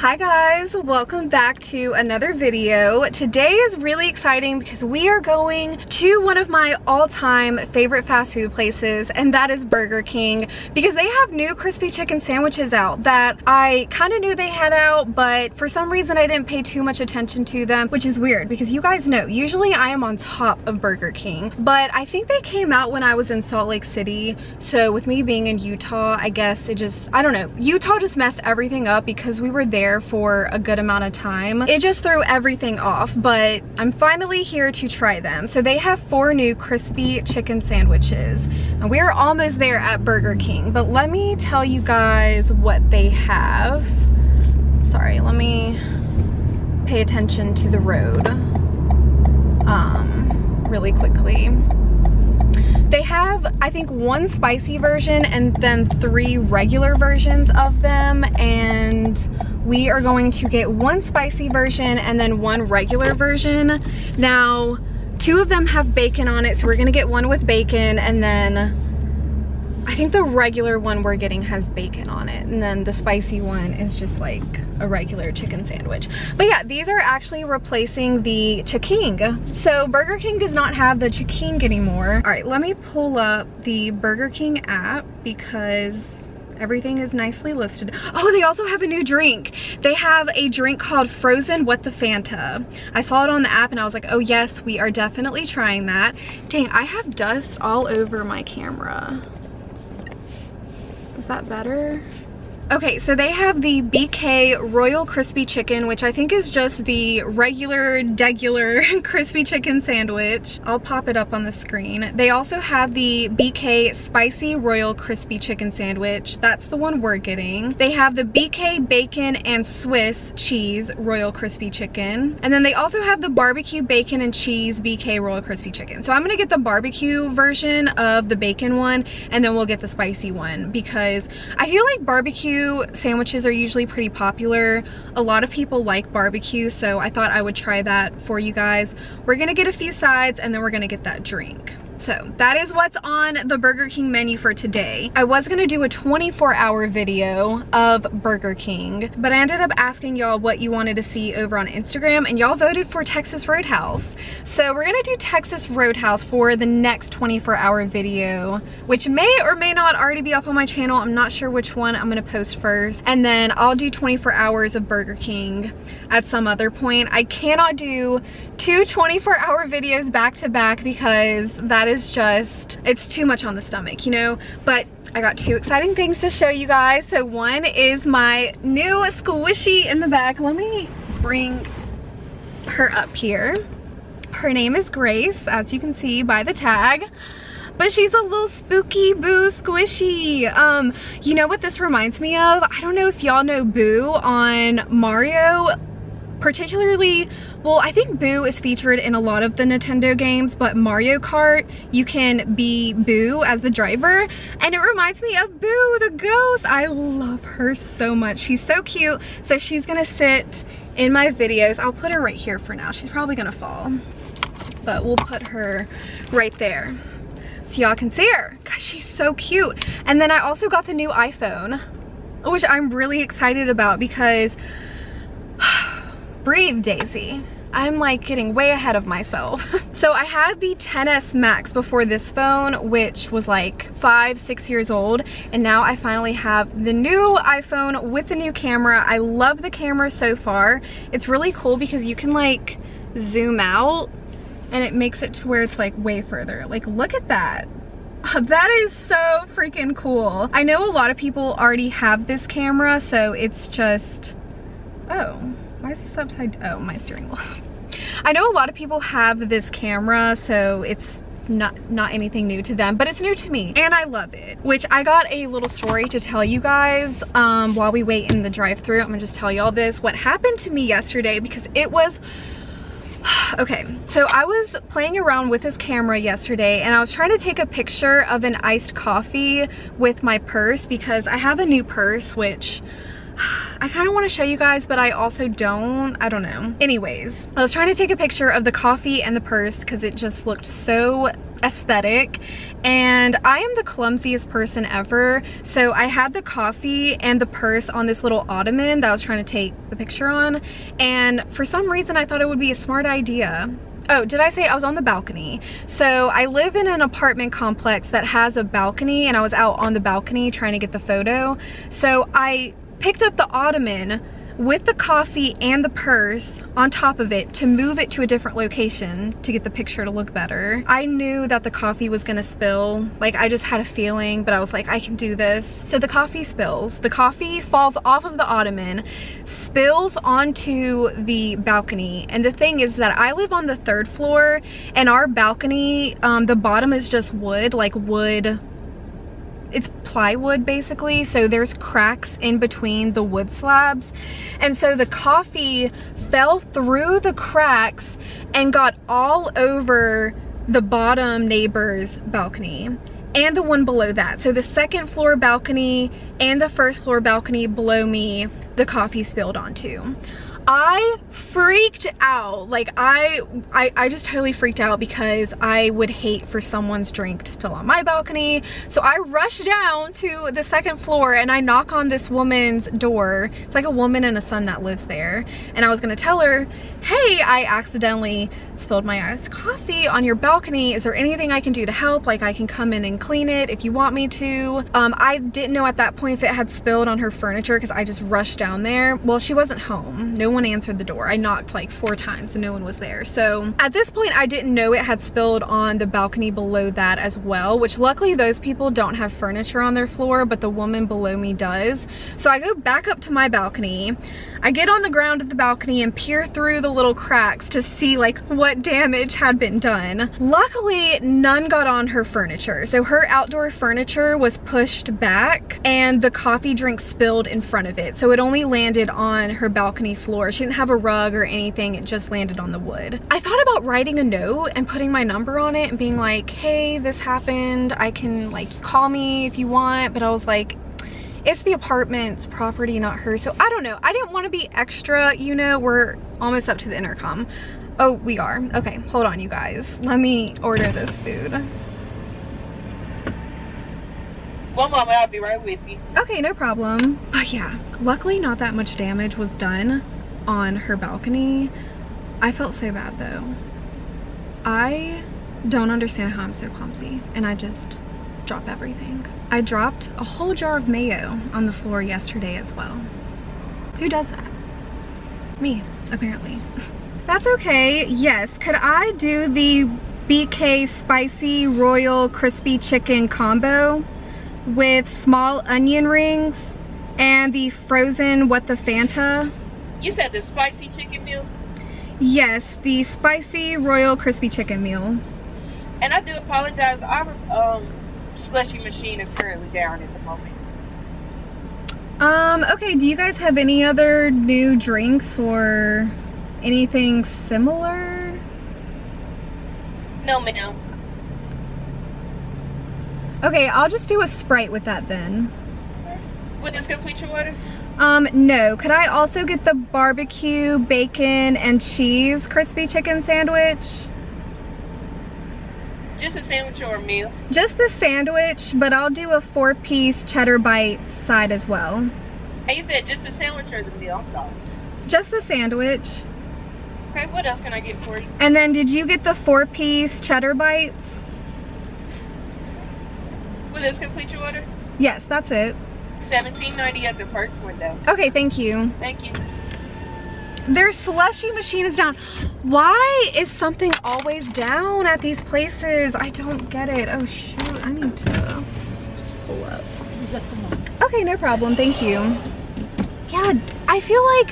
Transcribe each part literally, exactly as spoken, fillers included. Hi guys, welcome back to another video. Today is really exciting because we are going to one of my all-time favorite fast food places, and that is Burger King, because they have new crispy chicken sandwiches out that I kind of knew they had out, but for some reason I didn't pay too much attention to them, which is weird because you guys know usually I am on top of Burger King, but I think they came out when I was in Salt Lake City. So with me being in Utah, I guess it just, I don't know, Utah just messed everything up because we were there for a good amount of time. It just threw everything off, but I'm finally here to try them. So they have four new crispy chicken sandwiches, and we are almost there at Burger King, but let me tell you guys what they have. Sorry, let me pay attention to the road um, really quickly. They have, I think, one spicy version and then three regular versions of them, and we are going to get one spicy version and then one regular version. Now, two of them have bacon on it, so we're gonna get one with bacon, and then I think the regular one we're getting has bacon on it, and then the spicy one is just like a regular chicken sandwich. But yeah, these are actually replacing the Ch'King. So Burger King does not have the Ch'King anymore. All right, let me pull up the Burger King app because everything is nicely listed. Oh, they also have a new drink. They have a drink called Frozen What the Fanta. I saw it on the app and I was like, oh yes, we are definitely trying that. Dang, I have dust all over my camera. Is that better? Okay, so they have the B K Royal Crispy Chicken, which I think is just the regular, degular crispy chicken sandwich. I'll pop it up on the screen. They also have the B K Spicy Royal Crispy Chicken Sandwich. That's the one we're getting. They have the B K Bacon and Swiss Cheese Royal Crispy Chicken. And then they also have the Barbecue Bacon and Cheese B K Royal Crispy Chicken. So I'm gonna get the barbecue version of the bacon one, and then we'll get the spicy one, because I feel like barbecue sandwiches are usually pretty popular. A lot of people like barbecue, so I thought I would try that for you guys. We're gonna get a few sides and then we're gonna get that drink. So that is what's on the Burger King menu for today. I was gonna do a twenty-four hour video of Burger King, but I ended up asking y'all what you wanted to see over on Instagram, and y'all voted for Texas Roadhouse. So we're gonna do Texas Roadhouse for the next twenty-four hour video, which may or may not already be up on my channel. I'm not sure which one I'm gonna post first. And then I'll do twenty-four hours of Burger King at some other point. I cannot do two twenty-four hour videos back to back because that is is just, it's too much on the stomach, you know? But I got two exciting things to show you guys. So one is my new squishy in the back. Let me bring her up here. Her name is Grace, as you can see by the tag. But she's a little spooky Boo squishy. Um, you know what this reminds me of? I don't know if y'all know Boo on Mario. Particularly, well, I think Boo is featured in a lot of the Nintendo games, but Mario Kart, you can be Boo as the driver, and it reminds me of Boo the ghost. I love her so much. She's so cute, so she's gonna sit in my videos. I'll put her right here for now. She's probably gonna fall, but we'll put her right there so y'all can see her, because she's so cute. And then I also got the new iPhone, which I'm really excited about because breathe, Daisy. I'm like getting way ahead of myself. So I had the ten S Max before this phone, which was like five, six years old. And now I finally have the new iPhone with the new camera. I love the camera so far. It's really cool because you can like zoom out and it makes it to where it's like way further. Like, look at that. That is so freaking cool. I know a lot of people already have this camera, so it's just, oh. Why is this upside down? Oh, my steering wheel. I know a lot of people have this camera, so it's not not anything new to them, but it's new to me and I love it. Which I got a little story to tell you guys um, while we wait in the drive-thru. I'm gonna just tell y'all this, what happened to me yesterday, because it was okay, so I was playing around with this camera yesterday and I was trying to take a picture of an iced coffee with my purse, because I have a new purse, which I kind of want to show you guys, but I also don't. I don't know. Anyways, I was trying to take a picture of the coffee and the purse because it just looked so aesthetic, and I am the clumsiest person ever. So I had the coffee and the purse on this little ottoman that I was trying to take the picture on, and for some reason I thought it would be a smart idea. Oh, did I say I was on the balcony? So I live in an apartment complex that has a balcony, and I was out on the balcony trying to get the photo. So I picked up the ottoman with the coffee and the purse on top of it to move it to a different location to get the picture to look better. I knew that the coffee was gonna spill. Like, I just had a feeling, but I was like, I can do this. So the coffee spills. The coffee falls off of the ottoman, spills onto the balcony. And the thing is that I live on the third floor, and our balcony, um, the bottom is just wood, like wood, it's plywood basically, so there's cracks in between the wood slabs, and so the coffee fell through the cracks and got all over the bottom neighbor's balcony and the one below that. So the second floor balcony and the first floor balcony below me, the coffee spilled onto. I freaked out. Like, I, I I just totally freaked out because I would hate for someone's drink to spill on my balcony. So I rushed down to the second floor and I knock on this woman's door. It's like a woman and a son that lives there. And I was gonna tell her, hey, I accidentally spilled my iced coffee on your balcony. Is there anything I can do to help? Like, I can come in and clean it if you want me to. Um, I didn't know at that point if it had spilled on her furniture because I just rushed down there. Well, she wasn't home. No one answered the door. I knocked like four times and no one was there. So at this point, I didn't know it had spilled on the balcony below that as well, which luckily those people don't have furniture on their floor, but the woman below me does. So I go back up to my balcony. I get on the ground at the balcony and peer through the little cracks to see like what damage had been done. Luckily, none got on her furniture. So her outdoor furniture was pushed back and the coffee drink spilled in front of it. So it only landed on her balcony floor. She didn't have a rug or anything. It just landed on the wood. I thought about writing a note and putting my number on it and being like, hey, this happened. I can like call me if you want. But I was like, it's the apartment's property, not hers. So I don't know. I didn't want to be extra, you know. We're almost up to the intercom. Oh, we are. Okay, hold on, you guys. Let me order this food. One moment, I'll be right with you. Okay, no problem. But yeah, luckily not that much damage was done on her balcony. I felt so bad though. I don't understand how I'm so clumsy and I just drop everything. I dropped a whole jar of mayo on the floor yesterday as well. Who does that? Me, apparently. That's okay. Yes, could I do the B K Spicy Royal Crispy Chicken combo with small onion rings and the Frozen What the Fanta? You said the spicy chicken meal? Yes, the Spicy Royal Crispy Chicken meal. And I do apologize, our um, slushy machine is currently down at the moment. Um, okay, do you guys have any other new drinks or anything similar? No, ma'am. Okay, I'll just do a Sprite with that then. Would this complete your order? Um, no. Could I also get the barbecue, bacon, and cheese crispy chicken sandwich? Just a sandwich or a meal? Just the sandwich, but I'll do a four-piece cheddar bite side as well. Hey, you said just the sandwich or the meal? I'm sorry. Just the sandwich. Okay, what else can I get for you? And then did you get the four-piece cheddar bites? Will this complete your order? Yes, that's it. seventeen ninety at the first window. Okay, thank you. Thank you. Their slushy machine is down. Why is something always down at these places? I don't get it. Oh shoot, I need to pull up. Okay, no problem, thank you. Yeah, I feel like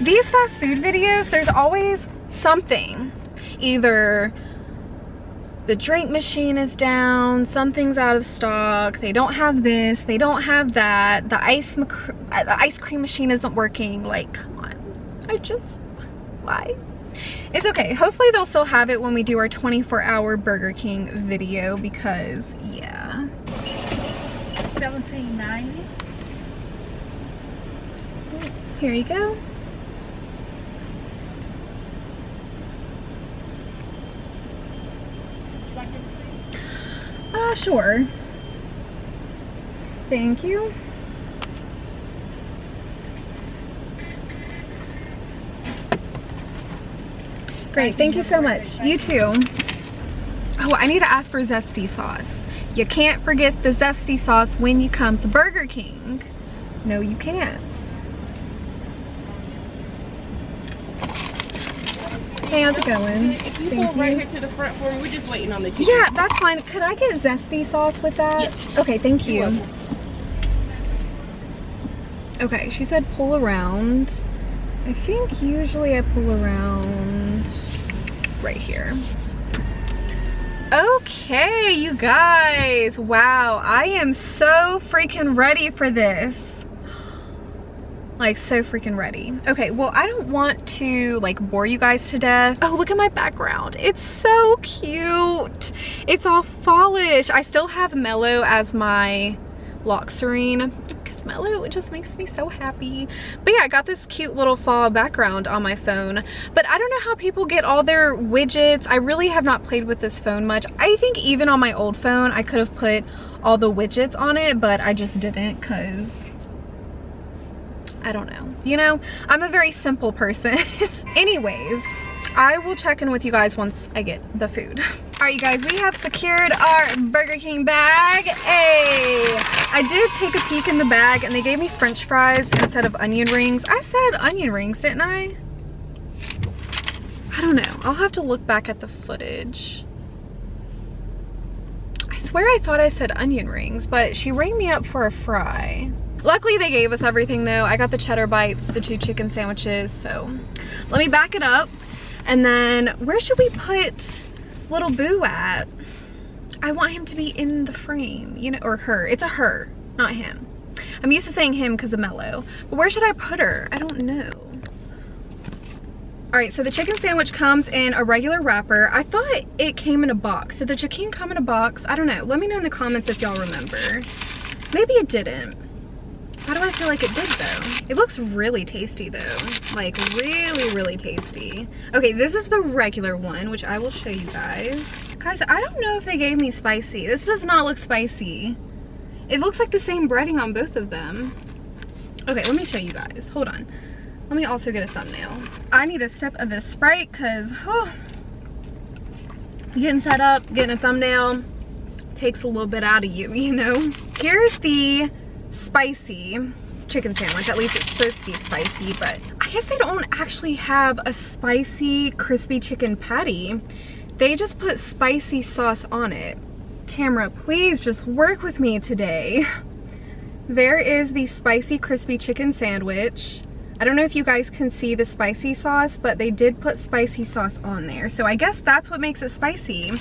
these fast food videos, there's always something. Either the drink machine is down, something's out of stock, they don't have this, they don't have that, the ice, the ice cream machine isn't working. Like, come on. I just, why? It's okay. Hopefully they'll still have it when we do our twenty-four hour Burger King video because, yeah. seventeen ninety. Here you go. Yeah, sure. Thank you. Great, thank you so much. You too. Oh, I need to ask for zesty sauce. You can't forget the zesty sauce when you come to Burger King. No, you can't. Hey, how's it going? If you go right here to the front for me, we're just waiting on the chicken. Yeah, that's fine. Could I get zesty sauce with that? Yes. Okay, thank you. Okay, she said pull around. I think usually I pull around right here. Okay, you guys. Wow, I am so freaking ready for this. Like, so freaking ready. Okay, well, I don't want to like bore you guys to death. Oh, look at my background. It's so cute. It's all fallish. I still have Mellow as my lock serene because Mellow just makes me so happy. But yeah, I got this cute little fall background on my phone. But I don't know how people get all their widgets. I really have not played with this phone much. I think even on my old phone, I could have put all the widgets on it, but I just didn't because I don't know. You know, I'm a very simple person. Anyways, I will check in with you guys once I get the food. All right, you guys, we have secured our Burger King bag. Hey, I did take a peek in the bag and they gave me French fries instead of onion rings. I said onion rings, didn't I? I don't know. I'll have to look back at the footage. I swear I thought I said onion rings, but she rang me up for a fry. Luckily they gave us everything though. I got the cheddar bites, the two chicken sandwiches, so let me back it up. And then where should we put little Boo at? I want him to be in the frame, you know, or her. It's a her, not him. I'm used to saying him because of Mellow. But where should I put her? I don't know. All right, so the chicken sandwich comes in a regular wrapper. I thought it came in a box. Did the Ch'King come in a box? I don't know. Let me know in the comments if y'all remember. Maybe it didn't. How do I feel like it did though? It looks really tasty though. Like really, really tasty. Okay, this is the regular one, which I will show you guys. Guys, I don't know if they gave me spicy. This does not look spicy. It looks like the same breading on both of them. Okay, let me show you guys. Hold on. Let me also get a thumbnail. I need a sip of this Sprite because, oh, getting set up, getting a thumbnail takes a little bit out of you, you know? Here's the spicy chicken sandwich. At least it's supposed to be spicy, but I guess they don't actually have a spicy crispy chicken patty. They just put spicy sauce on it. Camera, please just work with me today. There is the spicy crispy chicken sandwich. I don't know if you guys can see the spicy sauce, but they did put spicy sauce on there. So I guess that's what makes it spicy.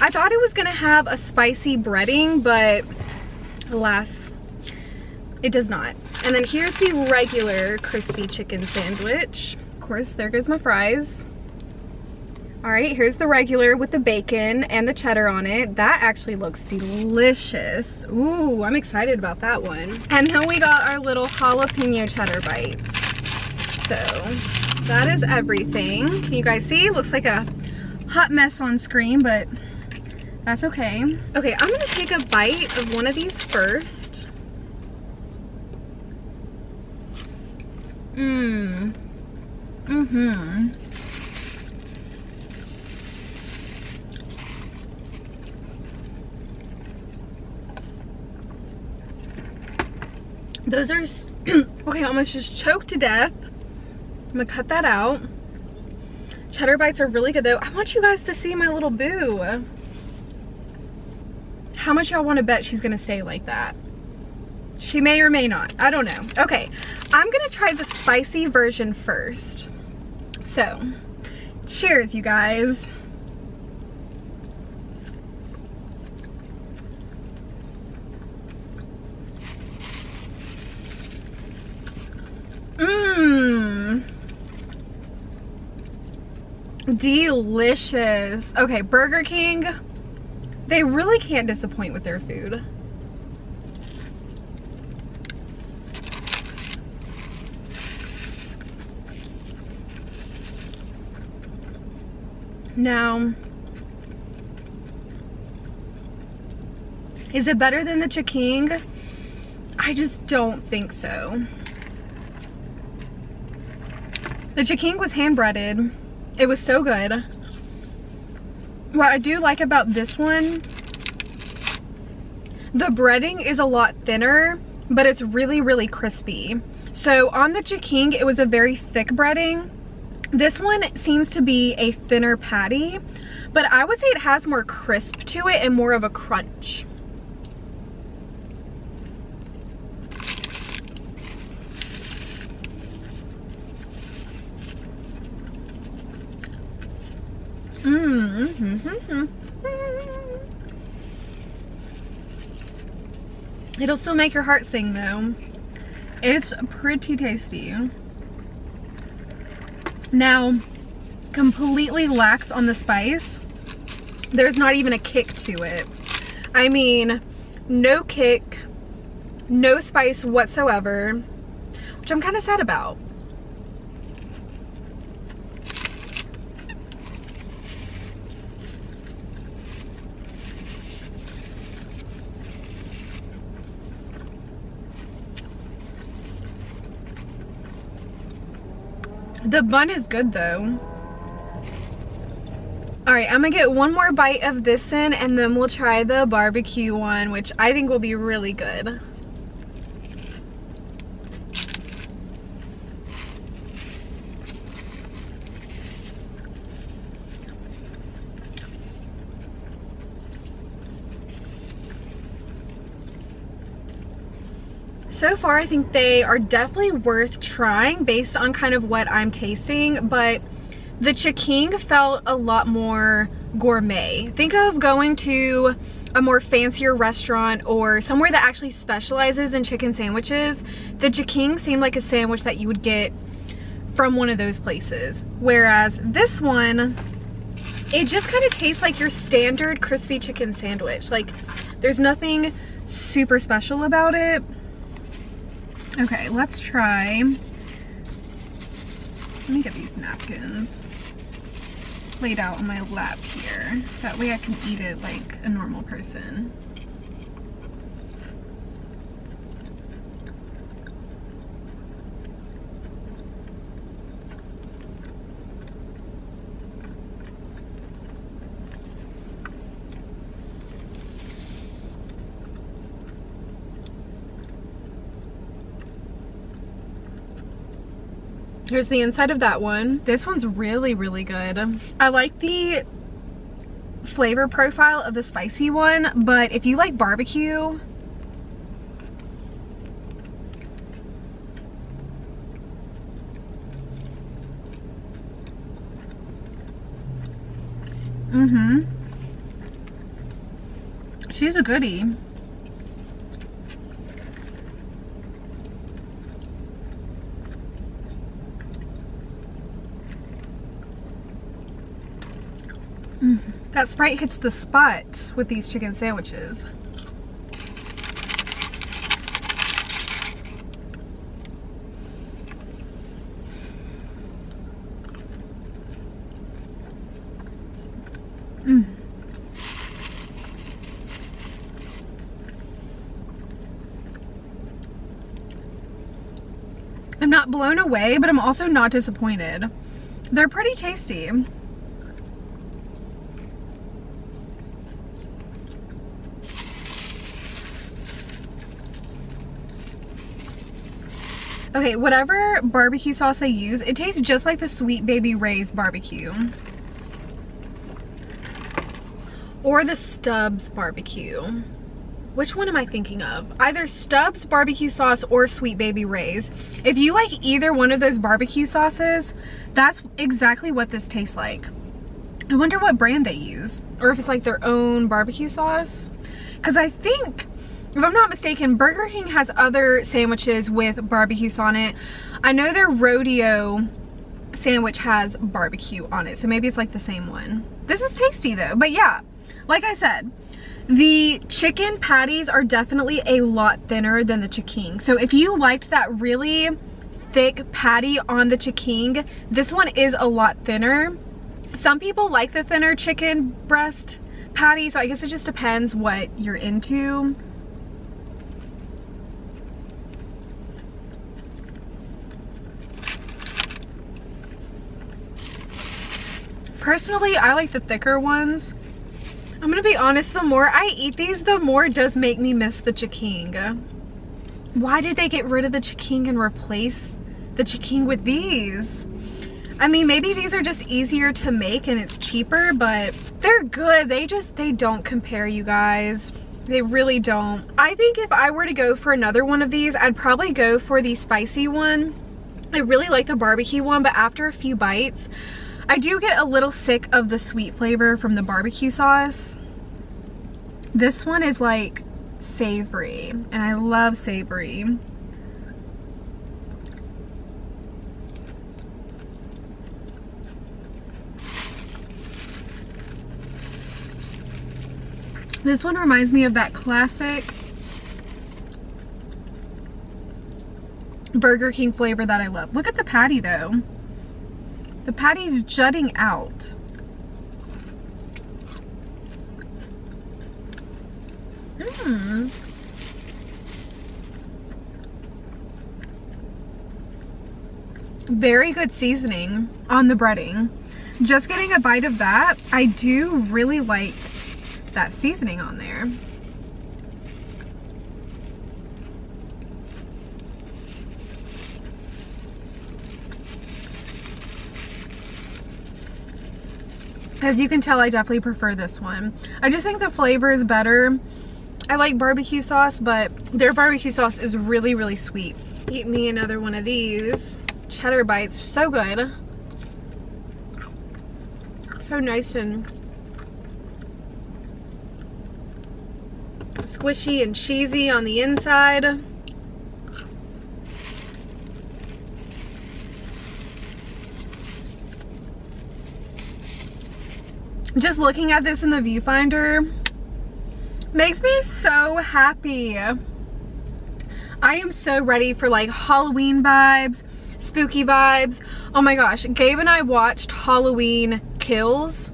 I thought it was gonna have a spicy breading, but alas, it does not. And then here's the regular crispy chicken sandwich. Of course, there goes my fries. All right, here's the regular with the bacon and the cheddar on it. That actually looks delicious. Ooh, I'm excited about that one. And then we got our little jalapeno cheddar bites. So that is everything. Can you guys see? It looks like a hot mess on screen, but that's okay. Okay, I'm gonna take a bite of one of these first. Mmm. Mm-hmm. Those are, okay, almost just choked to death. I'm gonna cut that out. Cheddar bites are really good though. I want you guys to see my little Boo. How much y'all wanna bet she's gonna stay like that? She may or may not. I don't know. Okay, I'm gonna try the spicy version first. So, cheers, you guys. Mmm. Delicious. Okay, Burger King, they really can't disappoint with their food. Now, Is it better than the Ch'King? I just don't think so. The Ch'King was hand breaded. It was so good. What I do like about this one, the breading is a lot thinner, but it's really, really crispy. So on the Ch'King, it was a very thick breading. This one seems to be a thinner patty, but I would say it has more crisp to it and more of a crunch. Mm hmm. It'll still make your heart sing though. It's pretty tasty. Now, completely lacks on the spice. There's not even a kick to it. I mean, no kick, no spice whatsoever, which I'm kind of sad about. The bun is good though. All right, I'm gonna get one more bite of this in and then we'll try the barbecue one, which I think will be really good. So far, I think they are definitely worth trying based on kind of what I'm tasting, but the Ch'King felt a lot more gourmet. Think of going to a more fancier restaurant or somewhere that actually specializes in chicken sandwiches. The Ch'King seemed like a sandwich that you would get from one of those places, whereas this one, it just kind of tastes like your standard crispy chicken sandwich. Like, there's nothing super special about it. Okay, let's try. Let me get these napkins laid out on my lap here. That way I can eat it like a normal person. Here's the inside of that one. This one's really, really good. I like the flavor profile of the spicy one, but if you like barbecue, mm-hmm. She's a goodie. That Sprite hits the spot with these chicken sandwiches. Mm. I'm not blown away, but I'm also not disappointed. They're pretty tasty. Okay, whatever barbecue sauce they use, it tastes just like the Sweet Baby Ray's barbecue. Or the Stubbs barbecue. Which one am I thinking of? Either Stubbs barbecue sauce or Sweet Baby Ray's. If you like either one of those barbecue sauces, that's exactly what this tastes like. I wonder what brand they use. Or if it's like their own barbecue sauce. Because I think, if I'm not mistaken, Burger King has other sandwiches with barbecue on it. I know their rodeo sandwich has barbecue on it, so maybe it's like the same one. This is tasty though, but yeah, like I said, the chicken patties are definitely a lot thinner than the Ch'King. So if you liked that really thick patty on the Ch'King, this one is a lot thinner. Some people like the thinner chicken breast. patty, so I guess it just depends what you're into. Personally, I like the thicker ones. I'm gonna be honest, the more I eat these, the more it does make me miss the Ch'King. Why did they get rid of the Ch'King and replace the Ch'King with these? I mean, maybe these are just easier to make and it's cheaper, but they're good. They just, they don't compare, you guys. They really don't. I think if I were to go for another one of these, I'd probably go for the spicy one. I really like the barbecue one, but after a few bites, I do get a little sick of the sweet flavor from the barbecue sauce. This one is like savory, and I love savory. This one reminds me of that classic Burger King flavor that I love. Look at the patty though. The patty's jutting out. Mmm. Very good seasoning on the breading. Just getting a bite of that, I do really like that seasoning on there. As you can tell, I definitely prefer this one. I just think the flavor is better. I like barbecue sauce, but their barbecue sauce is really, really sweet. Eat me another one of these. Cheddar Bites, so good. So nice and squishy and cheesy on the inside. Just looking at this in the viewfinder makes me so happy. I am so ready for like Halloween vibes, spooky vibes. Oh my gosh, Gabe and I watched Halloween Kills.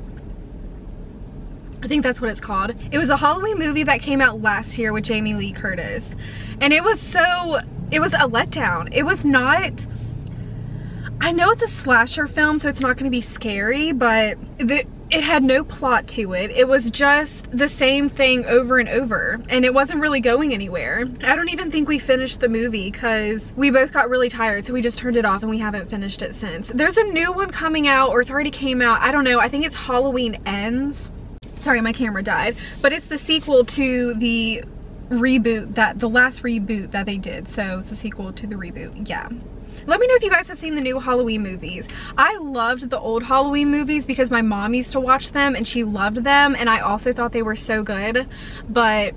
I think that's what it's called. It was a Halloween movie that came out last year with Jamie Lee Curtis. And it was so, it was a letdown. It was not, I know it's a slasher film, so it's not gonna be scary, but the, it had no plot to it. It was just the same thing over and over, and it wasn't really going anywhere. I don't even think we finished the movie because we both got really tired, so we just turned it off and we haven't finished it since. There's a new one coming out, or it's already came out. I don't know. I think it's Halloween Ends. Sorry, my camera died. But it's the sequel to the reboot, that the last reboot that they did. So it's a sequel to the reboot. Yeah. Let me know if you guys have seen the new Halloween movies. I loved the old Halloween movies because my mom used to watch them and she loved them, and I also thought they were so good. But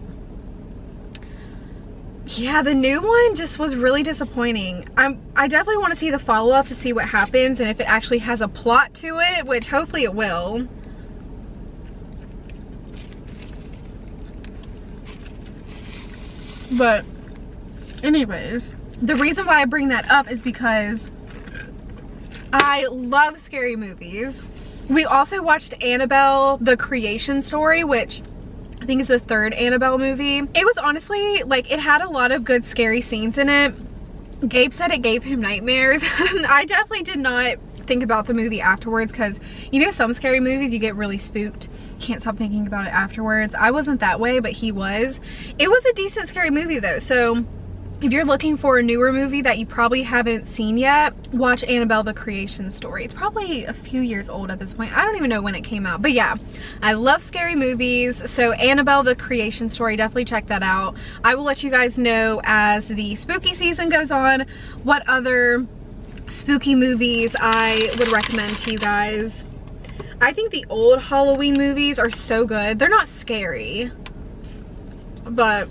yeah, the new one just was really disappointing. I'm, I definitely want to see the follow-up to see what happens and if it actually has a plot to it, which hopefully it will. But anyways, the reason why I bring that up is because I love scary movies. We also watched Annabelle: The Creation Story, which I think is the third Annabelle movie. It was honestly, like, it had a lot of good scary scenes in it. Gabe said it gave him nightmares. I definitely did not think about the movie afterwards because, you know, some scary movies you get really spooked. Can't stop thinking about it afterwards. I wasn't that way, but he was. It was a decent scary movie though, so if you're looking for a newer movie that you probably haven't seen yet, watch Annabelle: The Creation Story. It's probably a few years old at this point. I don't even know when it came out, but yeah, I love scary movies. So Annabelle: The Creation Story, definitely check that out. I will let you guys know as the spooky season goes on what other spooky movies I would recommend to you guys. I think the old Halloween movies are so good. They're not scary, but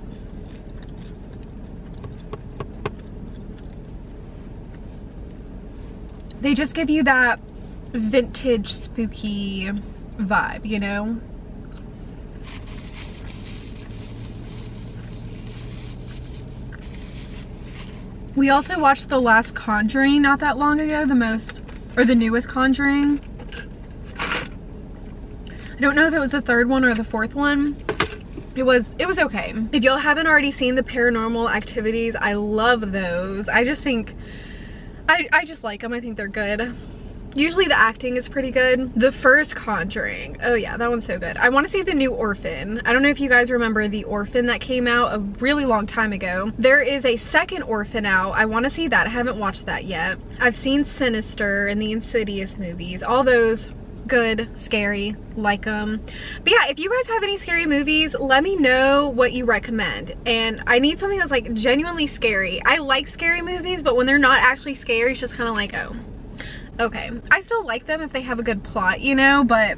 they just give you that vintage spooky vibe, you know? We also watched The Last Conjuring not that long ago, the most, or the newest Conjuring. I don't know if it was the third one or the fourth one. It was, it was okay. If y'all haven't already seen the Paranormal Activities, I love those. I just think, I, I just like them. I think they're good. Usually the acting is pretty good. The first Conjuring, oh yeah, that one's so good. I wanna see the new Orphan. I don't know if you guys remember the Orphan that came out a really long time ago. There is a second Orphan out. I wanna see that, I haven't watched that yet. I've seen Sinister and the Insidious movies, all those good, scary, like them. But yeah, if you guys have any scary movies, let me know what you recommend. And I need something that's like genuinely scary. I like scary movies, but when they're not actually scary, it's just kind of like, oh, okay. I still like them if they have a good plot, you know, but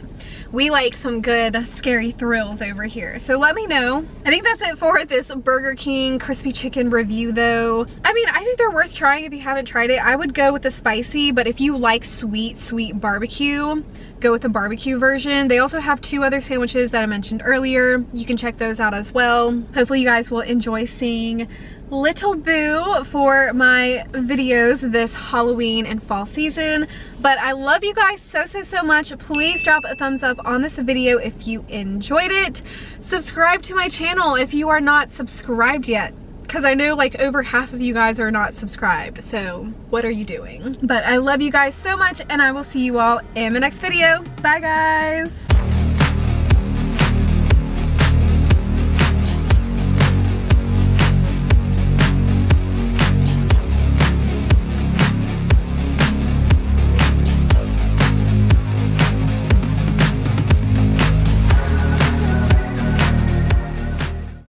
we like some good scary thrills over here. So let me know. I think that's it for this Burger King crispy chicken review though. I mean, I think they're worth trying if you haven't tried it. I would go with the spicy, but if you like sweet, sweet barbecue, go with the barbecue version. They also have two other sandwiches that I mentioned earlier. You can check those out as well. Hopefully you guys will enjoy seeing Little Boo for my videos this Halloween and fall season. But I love you guys so, so, so much. Please drop a thumbs up on this video if you enjoyed it. Subscribe to my channel if you are not subscribed yet, because I know like over half of you guys are not subscribed. So what are you doing? But I love you guys so much, and I will see you all in the next video. Bye guys.